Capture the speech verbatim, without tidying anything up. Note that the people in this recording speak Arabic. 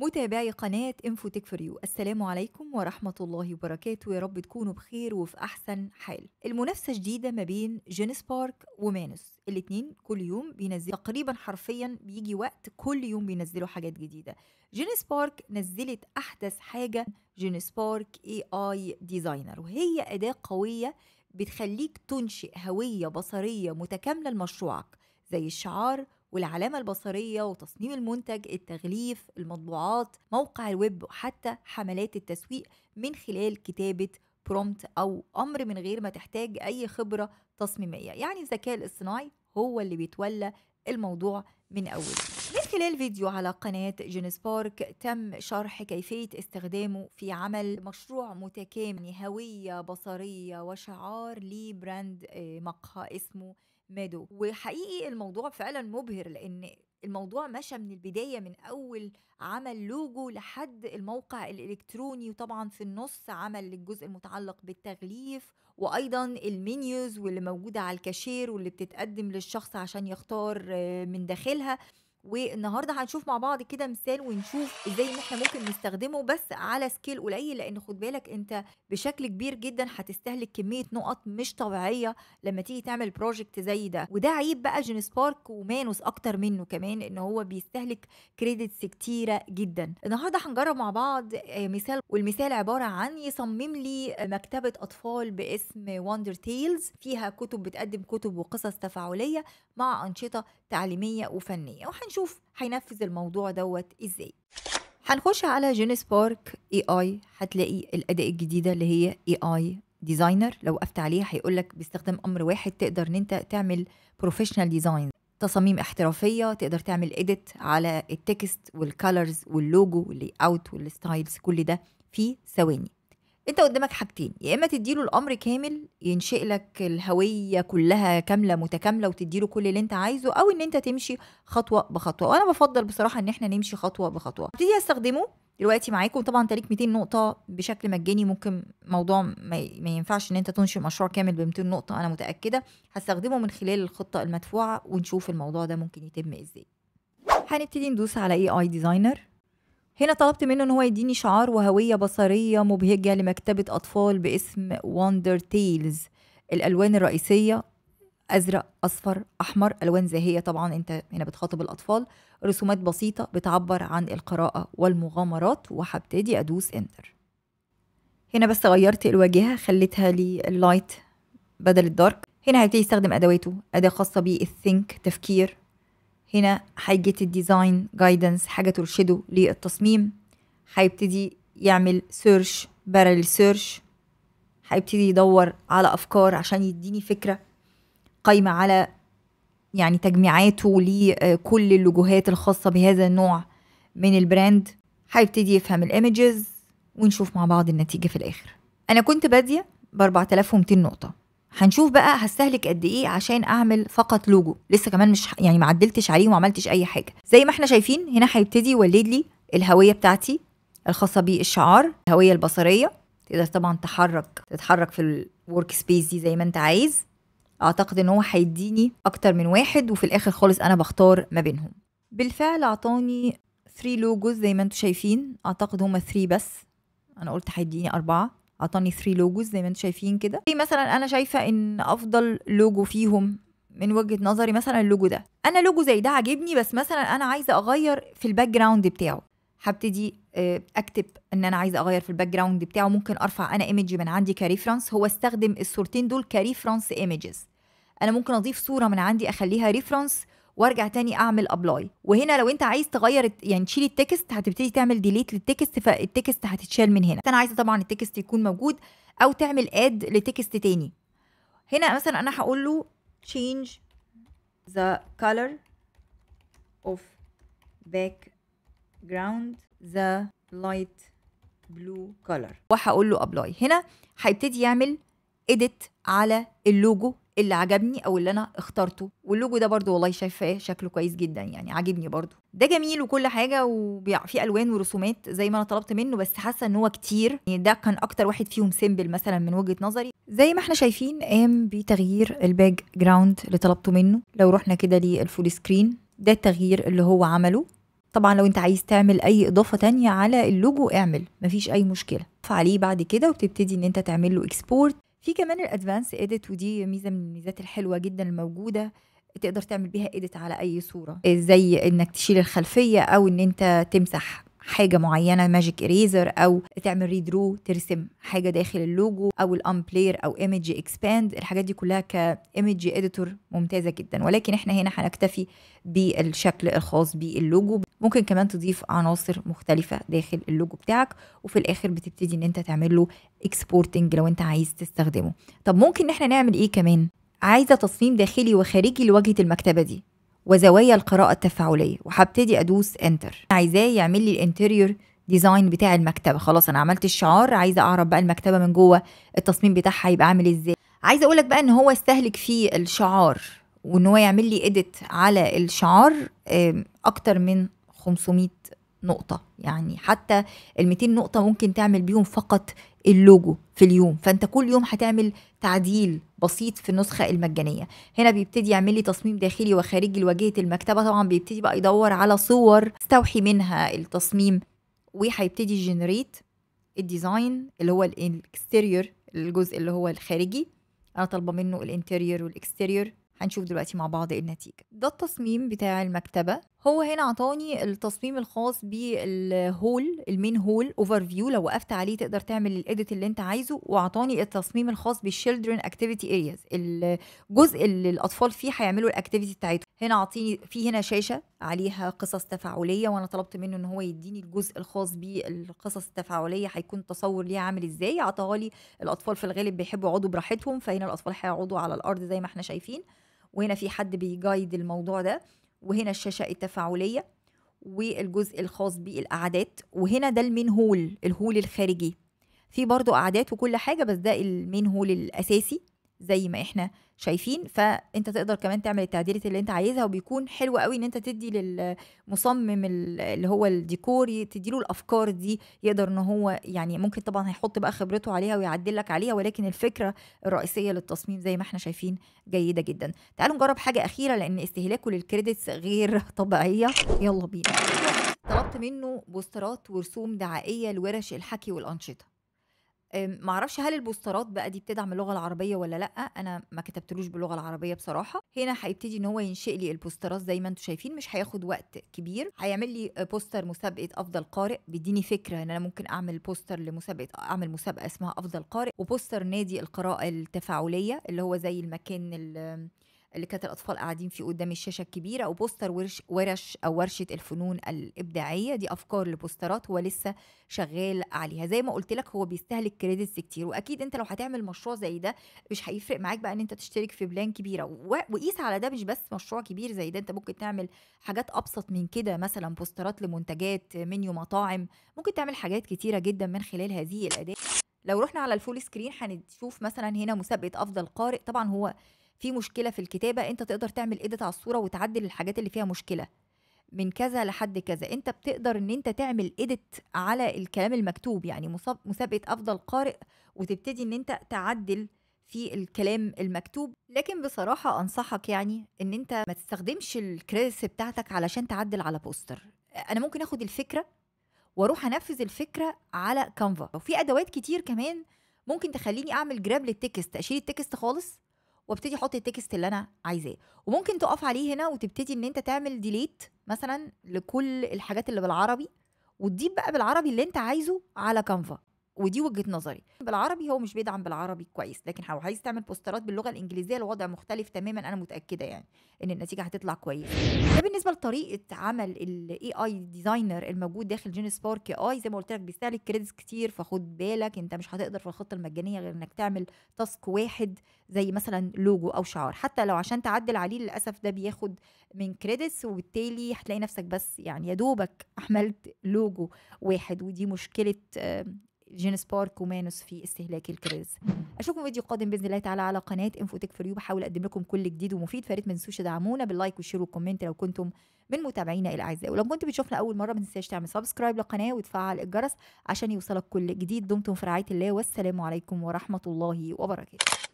متابعي قناة انفوتك فور يو، السلام عليكم ورحمة الله وبركاته. يا رب تكونوا بخير وفي أحسن حال. المنافسة جديدة ما بين جينسبارك ومانوس، الاتنين كل يوم بينزلوا تقريبا، حرفيا بيجي وقت كل يوم بينزلوا حاجات جديدة. جينسبارك نزلت أحدث حاجة جينسبارك إيه آي ديزاينر، وهي أداة قوية بتخليك تنشئ هوية بصرية متكاملة لمشروعك، زي الشعار والعلامة البصرية وتصميم المنتج، التغليف، المطبوعات، موقع الويب، وحتى حملات التسويق من خلال كتابة برومت أو أمر من غير ما تحتاج أي خبرة تصميمية. يعني الذكاء الاصطناعي هو اللي بيتولى الموضوع من أول. من خلال فيديو على قناة جينسبارك تم شرح كيفية استخدامه في عمل مشروع متكامل، هوية بصرية وشعار لبراند مقهى اسمه مادو. وحقيقي الموضوع فعلا مبهر، لان الموضوع مشى من البدايه، من اول عمل لوجو لحد الموقع الالكتروني، وطبعا في النص عمل الجزء المتعلق بالتغليف، وايضا المينيوز واللي موجوده على الكاشير واللي بتتقدم للشخص عشان يختار من داخلها. والنهارده هنشوف مع بعض كده مثال ونشوف ازاي ان احنا ممكن نستخدمه، بس على سكيل قليل، لان خد بالك انت بشكل كبير جدا هتستهلك كميه نقط مش طبيعيه لما تيجي تعمل بروجكت زي ده. وده عيب بقى جينسبارك ومانوس اكتر منه كمان، ان هو بيستهلك كريدتس كتيره جدا. النهارده هنجرب مع بعض مثال، والمثال عباره عن يصمم لي مكتبه اطفال باسم وندر تيلز، فيها كتب، بتقدم كتب وقصص تفاعليه مع انشطه تعليميه وفنيه، وهنشوف هينفذ الموضوع دوت ازاي. هنخش على جينسبارك إيه آي، هتلاقي الأداة الجديدة اللي هي إيه آي ديزاينر. لو وقفت عليه هيقولك باستخدام أمر واحد تقدر إن أنت تعمل بروفيشنال ديزاين، تصاميم احترافية، تقدر تعمل إيديت على التكست والكالرز واللوجو واللاي أوت والستايلز، كل ده في ثواني. انت قدامك حاجتين، يا اما تديله الامر كامل ينشئ لك الهويه كلها كامله متكامله وتديله كل اللي انت عايزه، او ان انت تمشي خطوه بخطوه. وانا بفضل بصراحه ان احنا نمشي خطوه بخطوه. هبتدي استخدمه دلوقتي معاكم. طبعا انت ليك مئتين نقطه بشكل مجاني، ممكن موضوع ما ينفعش ان انت تنشئ مشروع كامل ب مئتين نقطه، انا متاكده. هستخدمه من خلال الخطه المدفوعه ونشوف الموضوع ده ممكن يتم ازاي. هنبتدي ندوس على اي اي ديزاينر. هنا طلبت منه ان هو يديني شعار وهويه بصريه مبهجه لمكتبه اطفال باسم وندر تيلز. الالوان الرئيسيه ازرق، اصفر، احمر، الوان زاهيه طبعا، انت هنا بتخاطب الاطفال. رسومات بسيطه بتعبر عن القراءه والمغامرات، وهبتدي ادوس انتر. هنا بس غيرت الواجهه، خليتها لي اللايت بدل الدارك. هنا هيبتدي يستخدم ادواته، اداه خاصه بيه الثينك تفكير. هنا هيجيت الديزاين جايدنس، حاجه ترشده للتصميم. هيبتدي يعمل سيرش، بارل سيرش، هيبتدي يدور على افكار عشان يديني فكره، قايمه على يعني تجميعاته لكل اللوجوهات الخاصه بهذا النوع من البراند. هيبتدي يفهم الايمجز، ونشوف مع بعض النتيجه في الاخر. انا كنت باديه ب أربعة آلاف ومئتين نقطه، هنشوف بقى هستهلك قد ايه عشان اعمل فقط لوجو، لسه كمان مش يعني ما عدلتش عليه وما عملتش اي حاجه. زي ما احنا شايفين هنا هيبتدي يولد لي الهويه بتاعتي الخاصه بالشعار، الهويه البصريه. تقدر طبعا تحرك تتحرك في الورك سبيس دي زي ما انت عايز. اعتقد ان هو هيديني اكتر من واحد، وفي الاخر خالص انا بختار ما بينهم. بالفعل اعطاني ثلاثة لوجوز زي ما انتم شايفين، اعتقد هما ثلاثة بس، انا قلت هيديني أربعة. عطاني ثلاثة لوجوز زي ما انتم شايفين كده. مثلا انا شايفه ان افضل لوجو فيهم من وجهه نظري مثلا اللوجو ده، انا لوجو زي ده عاجبني، بس مثلا انا عايزه اغير في الباك جراوند بتاعه. هبتدي اكتب ان انا عايزه اغير في الباك جراوند بتاعه، ممكن ارفع انا ايمج من عندي كريفرنس. هو استخدم الصورتين دول كريفرنس ايمجز، انا ممكن اضيف صوره من عندي اخليها ريفرنس وارجع تاني اعمل ابلاي. وهنا لو انت عايز تغير يعني تشيل التكست، هتبتدي تعمل ديليت للتكست، فالتكست هتتشال من هنا. انا عايزه طبعا التكست يكون موجود، او تعمل اد لتكست تاني. هنا مثلا انا هقول له change the color of background the light blue color، وهقول له ابلاي. هنا هيبتدي يعمل edit على اللوجو اللي عجبني او اللي انا اخترته. واللوجو ده برضو والله شايفاه شكله كويس جدا، يعني عاجبني برضو، ده جميل وكل حاجه، وفي الوان ورسومات زي ما انا طلبت منه، بس حاسه ان هو كتير. يعني ده كان اكتر واحد فيهم سيمبل مثلا من وجهه نظري. زي ما احنا شايفين قام بتغيير الباك جراوند اللي طلبته منه. لو رحنا كده للفول سكرين، ده التغيير اللي هو عمله. طبعا لو انت عايز تعمل اي اضافة تانية على اللوجو اعمل، مفيش اي مشكلة، عليه بعد كده وبتبتدي ان انت تعمل له اكسبورت. في كمان الادفانس اديت، ودي ميزة من الميزات الحلوة جدا الموجودة، تقدر تعمل بيها اديت على اي صورة، زي انك تشيل الخلفية او ان انت تمسح حاجة معينة ماجيك اريزر، او تعمل ريدرو ترسم حاجة داخل اللوجو، او الامبلير او ايمج اكسباند. الحاجات دي كلها كايمج اديتور ممتازة جدا، ولكن احنا هنا هنكتفي بالشكل الخاص باللوجو. ممكن كمان تضيف عناصر مختلفة داخل اللوجو بتاعك، وفي الاخر بتبتدي ان انت تعمل له اكسبورتنج لو انت عايز تستخدمه. طب ممكن ان احنا نعمل ايه كمان؟ عايزة تصميم داخلي وخارجي لواجهة المكتبة دي وزوايا القراءة التفاعلية، وهبتدي ادوس انتر. عايزاه يعمل لي الانتيريور ديزاين بتاع المكتبة. خلاص انا عملت الشعار، عايزة اعرف بقى المكتبة من جوه التصميم بتاعها هيبقى عامل ازاي. عايزة اقولك بقى ان هو استهلك فيه الشعار، وان هو يعمل لي اديت على الشعار اكتر من خمسمية نقطة، يعني حتى ال مئتين نقطة ممكن تعمل بيهم فقط اللوجو في اليوم. فانت كل يوم هتعمل تعديل بسيط في النسخة المجانية. هنا بيبتدي يعمل لي تصميم داخلي وخارجي لواجهة المكتبة. طبعا بيبتدي بقى يدور على صور استوحي منها التصميم، وهيبتدي يجنريت الديزاين اللي هو الاكستيريور، الجزء اللي هو الخارجي. انا طالبة منه الانتيريور والاكستيريور، هنشوف دلوقتي مع بعض النتيجة. ده التصميم بتاع المكتبة. هو هنا عطاني التصميم الخاص بالهول، المين هول اوفر فيو، لو وقفت عليه تقدر تعمل الاديت اللي انت عايزه. وعطاني التصميم الخاص بالشيلدرن اكتيفيتي ارياز، الجزء اللي الاطفال فيه هيعملوا الاكتيفيتي بتاعتهم. هنا عطيني في هنا شاشة عليها قصص تفاعلية، وانا طلبت منه ان هو يديني الجزء الخاص بالقصص التفاعلية، هيكون التصور ليها عامل ازاي. عطاها لي الاطفال في الغالب بيحبوا يقعدوا براحتهم، فهنا الاطفال هيقعدوا على الارض زي ما احنا شايفين، وهنا في حد بيجايد الموضوع ده، وهنا الشاشة التفاعلية والجزء الخاص بالقعدات، وهنا ده المين هول، الهول الخارجي، في برضو قعدات وكل حاجة، بس ده المين هول الأساسي زي ما احنا شايفين. فانت تقدر كمان تعمل التعديلات اللي انت عايزها، وبيكون حلو قوي ان انت تدي للمصمم اللي هو الديكور تديله الافكار دي، يقدر ان هو يعني ممكن طبعا هيحط بقى خبرته عليها ويعدل لك عليها، ولكن الفكره الرئيسيه للتصميم زي ما احنا شايفين جيده جدا. تعالوا نجرب حاجه اخيره لان استهلاكه للكريدتس غير طبيعيه. يلا بينا. طلبت منه بوسترات ورسوم دعائيه لورش الحكي والانشطه. معرفش هل البوسترات بقى دي بتدعم اللغه العربيه ولا لا، انا ما كتبتلوش باللغه العربيه بصراحه. هنا هيبتدي ان هو ينشئ لي البوسترات زي ما انتم شايفين، مش هياخد وقت كبير. هيعمل لي بوستر مسابقه افضل قارئ، بيديني فكره ان انا ممكن اعمل بوستر لمسابقه، اعمل مسابقه اسمها افضل قارئ، وبوستر نادي القراءه التفاعليه اللي هو زي المكان اللي كانت الاطفال قاعدين فيه قدام الشاشه الكبيره، او بوستر ورش ورش او ورشه الفنون الابداعيه. دي افكار لبوسترات هو لسه شغال عليها. زي ما قلت لك هو بيستهلك كريدتس كتير، واكيد انت لو هتعمل مشروع زي ده مش هيفرق معاك بقى ان انت تشترك في بلان كبيره، وقيس على ده مش بس مشروع كبير زي ده، انت ممكن تعمل حاجات ابسط من كده، مثلا بوسترات لمنتجات، منيو مطاعم، ممكن تعمل حاجات كتيره جدا من خلال هذه الاداه. لو رحنا على الفول سكرين هنشوف مثلا هنا مسابقه افضل قارئ. طبعا هو في مشكله في الكتابه، انت تقدر تعمل اديت على الصوره وتعدل الحاجات اللي فيها مشكله من كذا لحد كذا. انت بتقدر ان انت تعمل اديت على الكلام المكتوب، يعني مسابقه افضل قارئ، وتبتدي ان انت تعدل في الكلام المكتوب. لكن بصراحه انصحك يعني ان انت ما تستخدمش الكريدتس بتاعتك علشان تعدل على بوستر. انا ممكن اخد الفكره واروح انفذ الفكره على كانفا، وفي ادوات كتير كمان ممكن تخليني اعمل جراب للتكست، اشيل التكست خالص وابتدي احط التكست اللي انا عايزاه. وممكن تقف عليه هنا وتبتدي ان انت تعمل ديليت مثلا لكل الحاجات اللي بالعربي، وتضيف بقى بالعربي اللي انت عايزه على كانفا. ودي وجهه نظري، بالعربي هو مش بيدعم بالعربي كويس، لكن لو عايز تعمل بوسترات باللغه الانجليزيه الوضع مختلف تماما. انا متاكده يعني ان النتيجه هتطلع كويسه. ده بالنسبه لطريقه عمل الاي اي ديزاينر الموجود داخل جينسبارك اي. زي ما قلت لك بيستهلك كريدتس كتير، فخد بالك انت مش هتقدر في الخطه المجانيه غير انك تعمل تاسك واحد زي مثلا لوجو او شعار، حتى لو عشان تعدل عليه للاسف ده بياخد من كريدتس، وبالتالي هتلاقي نفسك بس يعني يا دوبك احملت لوجو واحد. ودي مشكله جينسبارك ومانوس في استهلاك الكريدتس. اشوفكم فيديو قادم باذن الله تعالى على قناه انفوتك فور يو، بحاول اقدم لكم كل جديد ومفيد، فريت ما تنسوش تدعمونا باللايك والشير والكومنت لو كنتم من متابعينا الاعزاء، ولو كنت بتشوفنا اول مره ما تنساش تعمل سبسكرايب للقناه وتفعل الجرس عشان يوصلك كل جديد. دمتم في رعايه الله، والسلام عليكم ورحمه الله وبركاته.